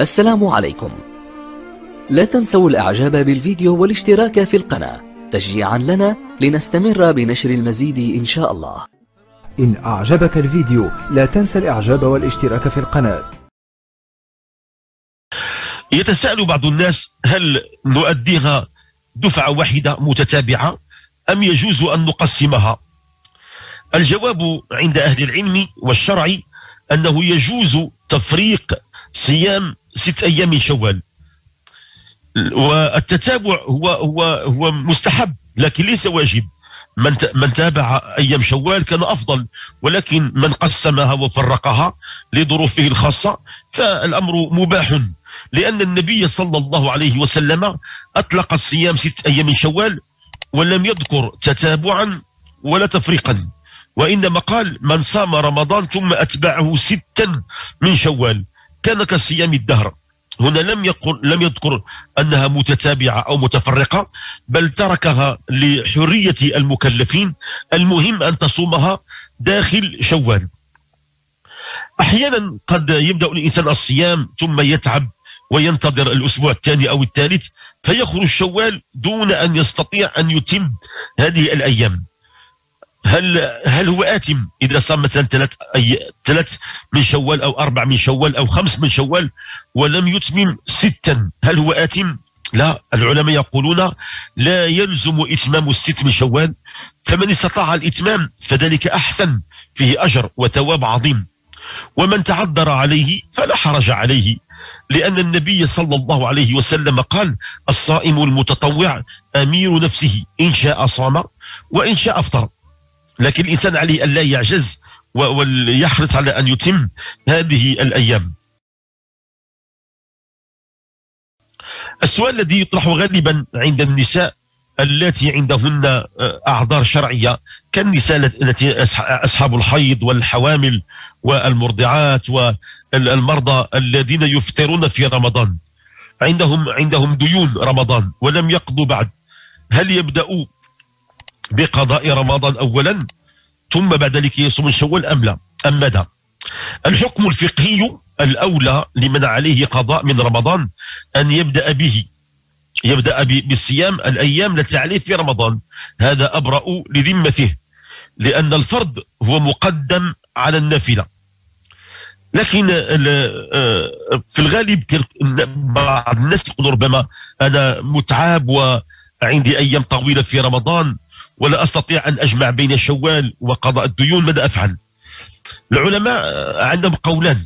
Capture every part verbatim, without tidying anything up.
السلام عليكم. لا تنسوا الاعجاب بالفيديو والاشتراك في القناة تشجيعا لنا لنستمر بنشر المزيد ان شاء الله. ان اعجبك الفيديو لا تنسى الاعجاب والاشتراك في القناة. يتساءل بعض الناس هل نؤديها دفعة واحدة متتابعة أم يجوز أن نقسمها؟ الجواب عند أهل العلم والشرع أنه يجوز تفريق صيام ست أيام من شوال، والتتابع هو هو هو مستحب لكن ليس واجب. من من تابع أيام شوال كان أفضل، ولكن من قسمها وفرقها لظروفه الخاصة فالأمر مباح، لأن النبي صلى الله عليه وسلم أطلق الصيام ست أيام من شوال ولم يذكر تتابعا ولا تفريقا، وإنما قال من صام رمضان ثم أتبعه ستا من شوال كان كصيام الدهر. هنا لم يقل لم يذكر أنها متتابعة أو متفرقة، بل تركها لحرية المكلفين، المهم أن تصومها داخل شوال. أحيانا قد يبدأ الإنسان الصيام ثم يتعب وينتظر الأسبوع الثاني أو الثالث فيخرج شوال دون أن يستطيع أن يتم هذه الأيام. هل هل هو آثم إذا صام مثلا ثلاث ثلاث من شوال أو أربع من شوال أو خمس من شوال ولم يتمم ستا؟ هل هو آثم؟ لا، العلماء يقولون لا يلزم إتمام الست من شوال، فمن استطاع الإتمام فذلك أحسن، فيه أجر وثواب عظيم. ومن تعذر عليه فلا حرج عليه، لأن النبي صلى الله عليه وسلم قال الصائم المتطوع أمير نفسه، إن شاء صام وإن شاء أفطر. لكن الإنسان عليه أن لا يعجز ويحرص على أن يتم هذه الأيام. السؤال الذي يطرح غالبا عند النساء التي عندهن أعذار شرعية كالنساء التي أصحاب الحيض والحوامل والمرضعات والمرضى الذين يفطرون في رمضان، عندهم عندهم ديون رمضان ولم يقضوا بعد، هل يبدأوا بقضاء رمضان أولا ثم بعد ذلك يصوم شوال أم لا أم ماذا؟ الحكم الفقهي الأولى لمن عليه قضاء من رمضان أن يبدأ به يبدأ بالصيام الأيام التي عليه في رمضان، هذا أبرأ لذمته، لأن الفرض هو مقدم على النافلة. لكن في الغالب بعض الناس يقول ربما أنا متعب وعندي أيام طويلة في رمضان ولا أستطيع أن أجمع بين شوال وقضاء الديون، ماذا أفعل؟ العلماء عندهم قولان.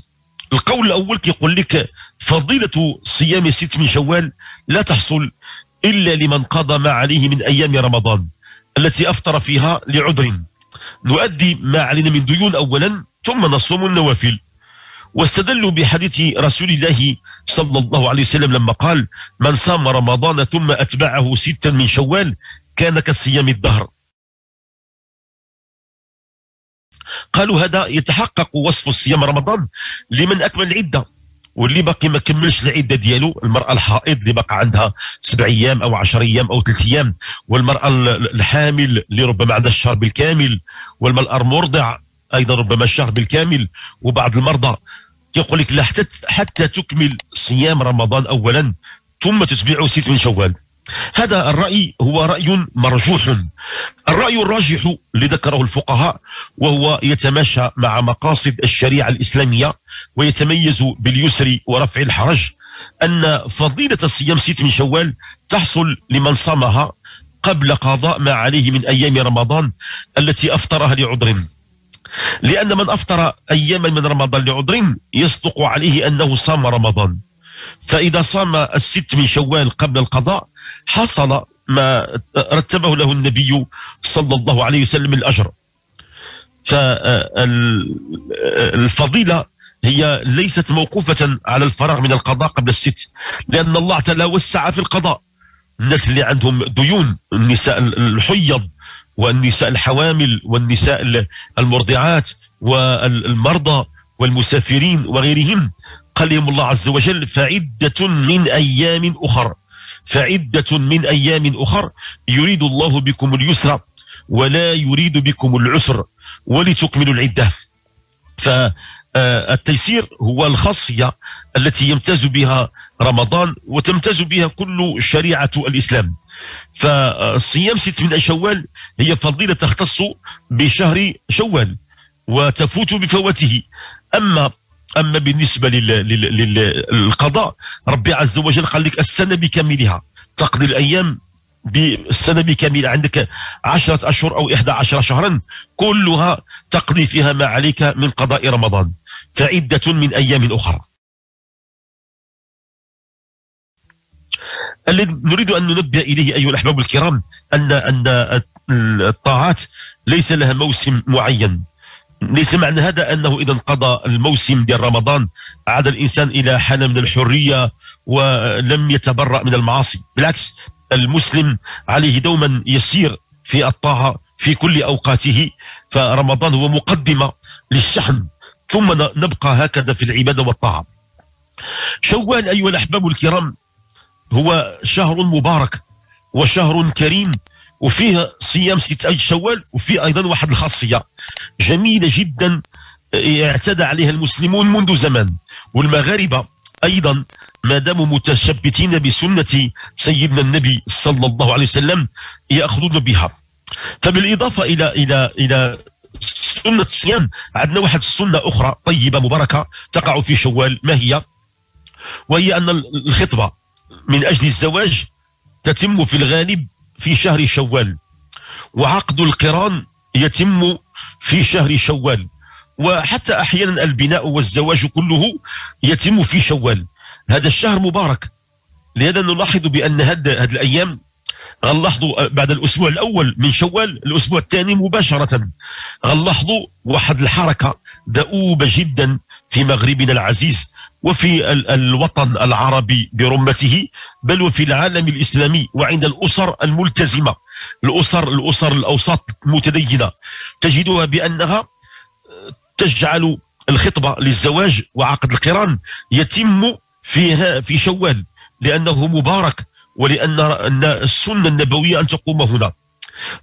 القول الأول كيقول لك فضيلة صيام ست من شوال لا تحصل إلا لمن قضى ما عليه من أيام رمضان التي أفطر فيها لعذر، نؤدي ما علينا من ديون أولا ثم نصوم النوافل. واستدلوا بحديث رسول الله صلى الله عليه وسلم لما قال من صام رمضان ثم أتبعه ستا من شوال كان كصيام الدهر. قالوا هذا يتحقق وصف الصيام رمضان لمن أكمل العدة، واللي باقي ما كملش العدة ديالو، المرأة الحائض اللي باقي عندها سبع أيام أو عشر أيام أو ثلاث أيام، والمرأة الحامل اللي ربما عندها الشهر بالكامل، والمرأة المرضع أيضا ربما الشهر بالكامل، وبعض المرضى. يقول لك لا، حتى حتى تكمل صيام رمضان أولا ثم تتبعه ست من شوال. هذا الرأي هو رأي مرجوح، الرأي الراجح اللي ذكره الفقهاء وهو يتماشى مع مقاصد الشريعة الإسلامية ويتميز باليسر ورفع الحرج، أن فضيلة الصيام ست من شوال تحصل لمن صامها قبل قضاء ما عليه من أيام رمضان التي أفطرها لعذر، لأن من أفطر أياما من رمضان لعذر يصدق عليه أنه صام رمضان، فإذا صام الست من شوال قبل القضاء حصل ما رتبه له النبي صلى الله عليه وسلم الأجر. فالفضيلة هي ليست موقوفة على الفراغ من القضاء قبل الست، لأن الله تعالى وسع في القضاء. الناس اللي عندهم ديون، النساء الحيض والنساء الحوامل والنساء المرضعات والمرضى والمسافرين وغيرهم، قال لهم الله عز وجل فعدة من أيام أخر فعدة من أيام أخر يريد الله بكم اليسر ولا يريد بكم العسر ولتكملوا العدة. ف التيسير هو الخاصية التي يمتاز بها رمضان وتمتاز بها كل شريعة الإسلام. فصيام ست من شوال هي فضيلة تختص بشهر شوال وتفوت بفوته. أما أما بالنسبة للقضاء، ربي عز وجل قال لك السنة بكاملها، تقضي الأيام بالسنة بكاملة، عندك عشرة أشهر أو إحدى عشر شهرا كلها تقضي فيها ما عليك من قضاء رمضان، فعدة من أيام أخرى. الذي نريد أن ننبه إليه أيها الأحباب الكرام أن أن الطاعات ليس لها موسم معين، ليس معنى هذا أنه إذا انقضى الموسم ديال رمضان عاد الإنسان إلى حالة من الحرية ولم يتبرأ من المعاصي. بالعكس، المسلم عليه دوما يسير في الطاعة في كل أوقاته، فرمضان هو مقدمة للشحن، ثم نبقى هكذا في العبادة والطاعة. شوال أيها الأحباب الكرام هو شهر مبارك وشهر كريم، وفيه صيام ستة شوال، وفيه أيضا واحد الخاصية جميلة جدا اعتدى عليها المسلمون منذ زمان، والمغاربة أيضا ما داموا متشبتين بسنة سيدنا النبي صلى الله عليه وسلم يأخذون بها. فبالإضافة إلى إلى إلى سنة الصيام عندنا واحد السنة أخرى طيبة مباركة تقع في شوال، ما هي؟ وهي أن الخطبة من أجل الزواج تتم في الغالب في شهر شوال، وعقد القران يتم في شهر شوال، وحتى أحيانا البناء والزواج كله يتم في شوال. هذا الشهر مبارك، لهذا نلاحظ بأن هذه الأيام غنلاحظوا بعد الأسبوع الأول من شوال الأسبوع الثاني مباشرة غنلاحظوا واحد الحركة دؤوبة جدا في مغربنا العزيز وفي الوطن العربي برمته، بل وفي العالم الإسلامي وعند الأسر الملتزمة، الأسر الأسر الأوساط المتدينة، تجدها بأنها تجعل الخطبة للزواج وعقد القران يتم فيها في شوال، لأنه مبارك ولأن السنة النبوية أن تقوم هنا.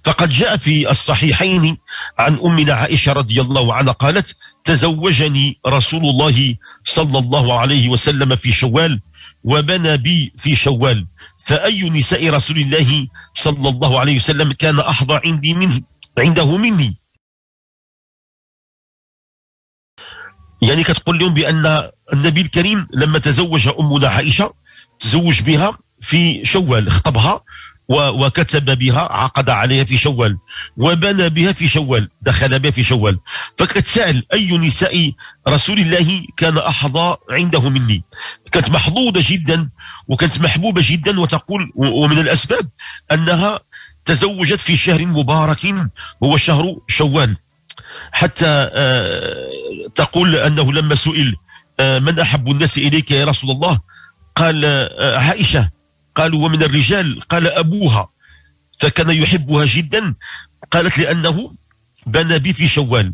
فقد جاء في الصحيحين عن أمنا عائشة رضي الله عنها قالت: تزوجني رسول الله صلى الله عليه وسلم في شوال وبنى بي في شوال، فأي نساء رسول الله صلى الله عليه وسلم كان أحظى عندي منه عنده مني. يعني كتقول لهم بأن النبي الكريم لما تزوج أمنا عائشة تزوج بها في شوال، خطبها وكتب بها، عقد عليها في شوال، وبنى بها في شوال، دخل بها في شوال. فكتسأل أي نساء رسول الله كان أحظى عنده مني، كانت محظوظة جدا وكانت محبوبة جدا. وتقول ومن الأسباب أنها تزوجت في شهر مبارك هو شهر شوال، حتى تقول أنه لما سئل من أحب الناس إليك يا رسول الله، قال عائشة، قالوا ومن الرجال، قال أبوها، فكان يحبها جدا. قالت لأنه بنى بي في شوال.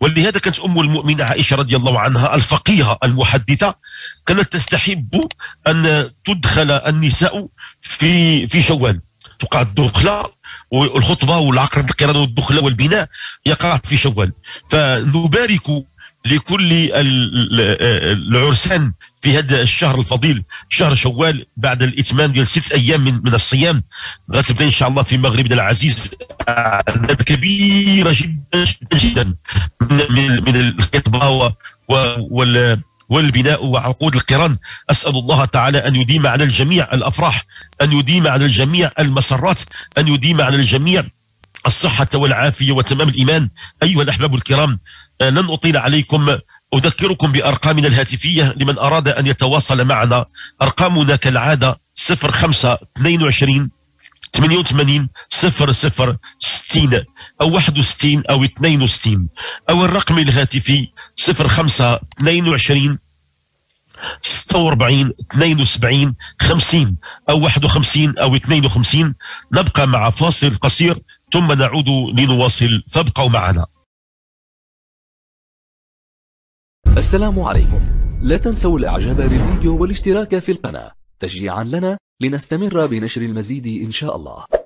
ولهذا كانت أم المؤمنين عائشة رضي الله عنها الفقيهة المحدثة كانت تستحب أن تدخل النساء في في شوال، تقع الدخلة والخطبة والعقد القران والدخلة والبناء يقع في شوال. فنبارك لكل العرسان في هذا الشهر الفضيل، شهر شوال، بعد الاتمام ديال ست ايام من من الصيام غتبدا ان شاء الله في مغربنا العزيز اعداد كبيره جدا جدا من من الخطبه والبناء وعقود القران. اسال الله تعالى ان يديم على الجميع الافراح، ان يديم على الجميع المسرات، ان يديم على الجميع الصحة والعافية وتمام الإيمان. أيها الأحباب الكرام، لن أطيل عليكم، أذكركم بأرقامنا الهاتفية لمن أراد أن يتواصل معنا. أرقامنا كالعادة صفر خمسة اثنين وعشرين ثمانية وثمانين صفر صفر ستين أو واحد وستين أو اثنين وستين، أو الرقم الهاتفي صفر خمسة اثنين وعشرين ستة وأربعين اثنين وسبعين خمسين أو واحد وخمسين أو اثنين وخمسين. نبقى مع فاصل قصير ثم نعود لنواصل، فابقوا معنا. السلام عليكم، لا تنسوا الاعجاب بالفيديو والاشتراك في القناة تشجيعا لنا لنستمر بنشر المزيد إن شاء الله.